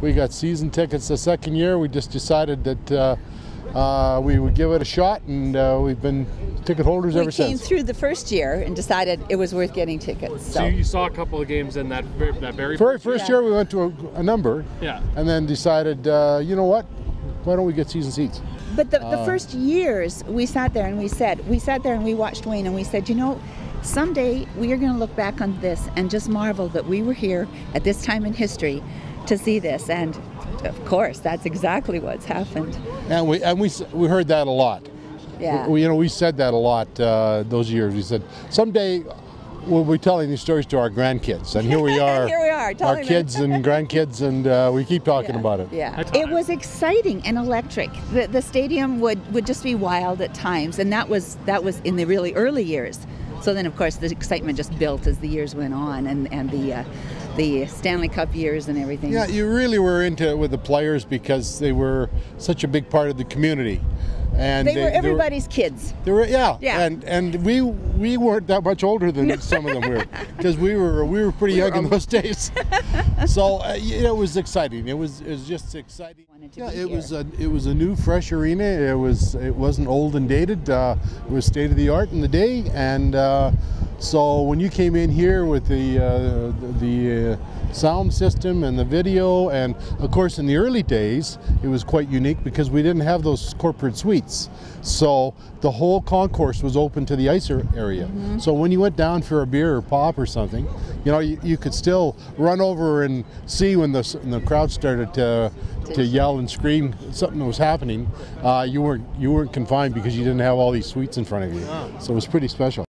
We got season tickets the second year. We just decided that we would give it a shot, and we've been ticket holders ever since. We came through the first year and decided it was worth getting tickets. So you saw a couple of games in that very first year. We went to a number, and then decided, you know what, why don't we get season seats? But the first years, we sat there and we watched Wayne, and we said, you know, someday we are going to look back on this and just marvel that we were here at this time in history to see this. And of course, that's exactly what's happened. And we heard that a lot. Yeah. We, you know, we said that a lot those years. We said, someday we'll be telling these stories to our grandkids. And here we are, our kids and grandkids, and we keep talking about it. Yeah, it was exciting and electric. The stadium would just be wild at times, and that was in the really early years. So then, of course, the excitement just built as the years went on, and the Stanley Cup years and everything. Yeah, you really were into it with the players because they were such a big part of the community, and they were everybody's kids. They were, yeah. And we weren't that much older than some of them were, because we were pretty young in those days. So it was exciting. It was just exciting. Yeah, it was a new, fresh arena. It wasn't old and dated. It was state of the art in the day, and so when you came in here with the sound system and the video, and of course in the early days it was quite unique because we didn't have those corporate suites. So the whole concourse was open to the ice area. Mm-hmm. So when you went down for a beer or pop or something, you know, you could still run over and see when the crowd started to yell and scream something was happening. You weren't confined because you didn't have all these suites in front of you. So it was pretty special.